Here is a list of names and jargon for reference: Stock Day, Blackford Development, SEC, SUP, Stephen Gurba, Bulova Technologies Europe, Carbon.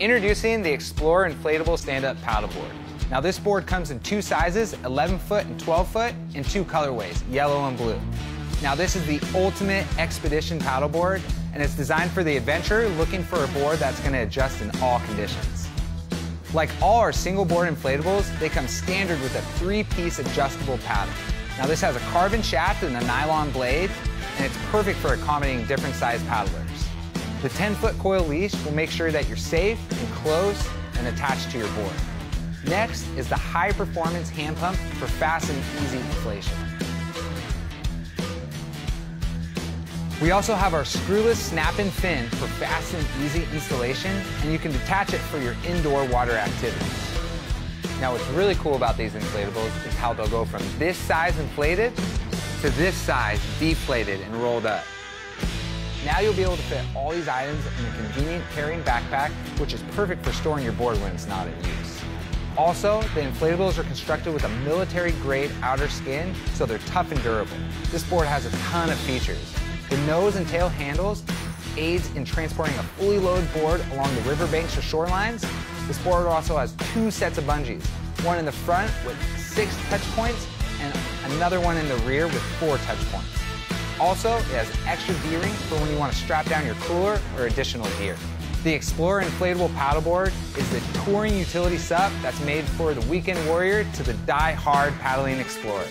Introducing the Explorer Inflatable Stand-Up Paddleboard. Now this board comes in two sizes, 11 foot and 12 foot, and two colorways, yellow and blue. Now this is the ultimate expedition paddleboard, and it's designed for the adventurer looking for a board that's gonna adjust in all conditions. Like all our single board inflatables, they come standard with a three-piece adjustable paddle. Now this has a carbon shaft and a nylon blade, and it's perfect for accommodating different sized paddlers. The 10-foot coil leash will make sure that you're safe and close and attached to your board. Next is the high-performance hand pump for fast and easy inflation. We also have our screwless snap-in fin for fast and easy installation, and you can detach it for your indoor water activities. Now what's really cool about these inflatables is how they'll go from this size inflated to this size deflated and rolled up. Now you'll be able to fit all these items in a convenient carrying backpack, which is perfect for storing your board when it's not in use. Also, the inflatables are constructed with a military-grade outer skin, so they're tough and durable. This board has a ton of features. The nose and tail handles aids in transporting a fully loaded board along the riverbanks or shorelines. This board also has two sets of bungees, one in the front with 6 touch points and another one in the rear with 4 touch points. Also, it has extra D-rings for when you want to strap down your cooler or additional gear. The Explorer Inflatable Paddleboard is the touring utility SUP that's made for the weekend warrior to the die-hard paddling explorer.